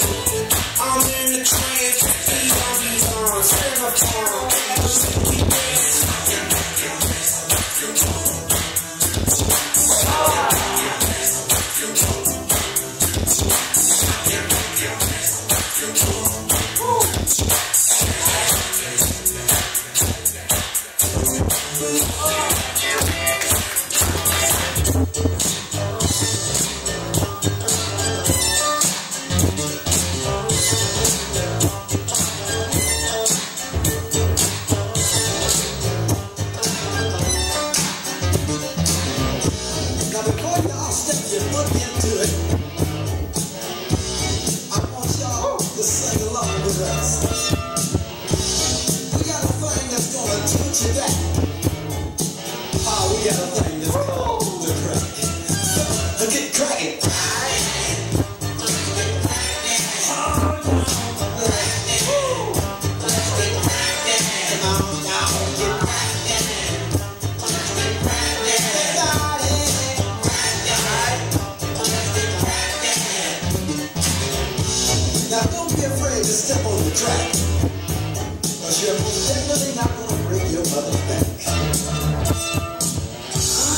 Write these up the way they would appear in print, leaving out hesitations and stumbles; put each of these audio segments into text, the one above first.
I'm in the trance, these zombies on, save my town. Just keep dancing. Step on the track, cause you're most definitely not gonna break your mother's back.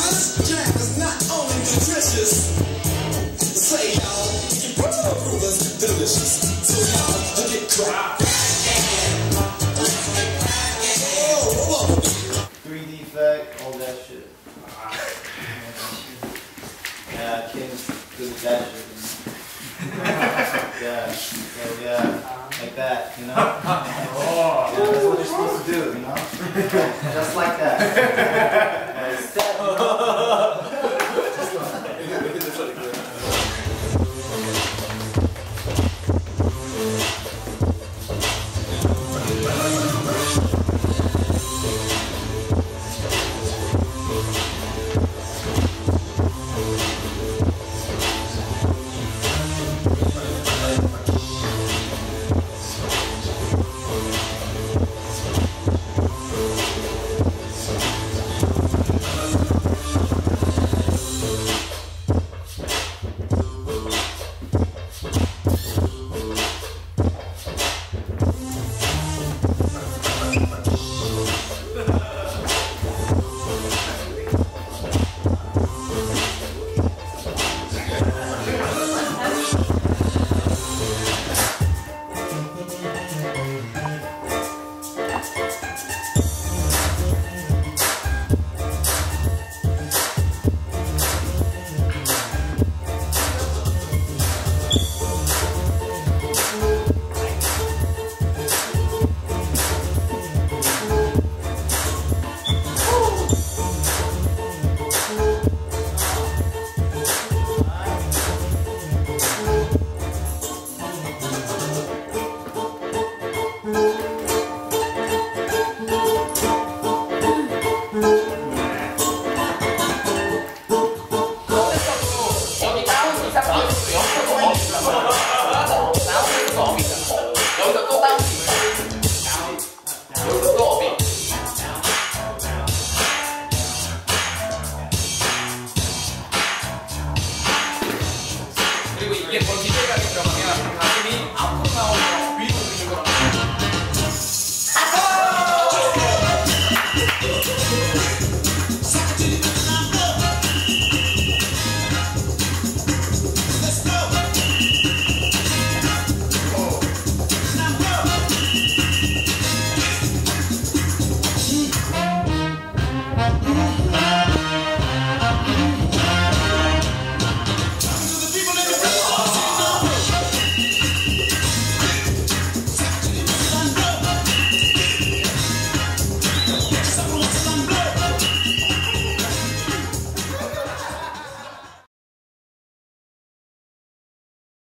This jam is not only nutritious, say y'all, you can prove us delicious. So y'all, look at crap. 3D effect, all that shit. Yeah, kids do that shit. Yeah, so yeah, like that, you know? Oh, yeah, that's what you're supposed to do, you know? Just like that. Like that, you know? Just like that. Gracias.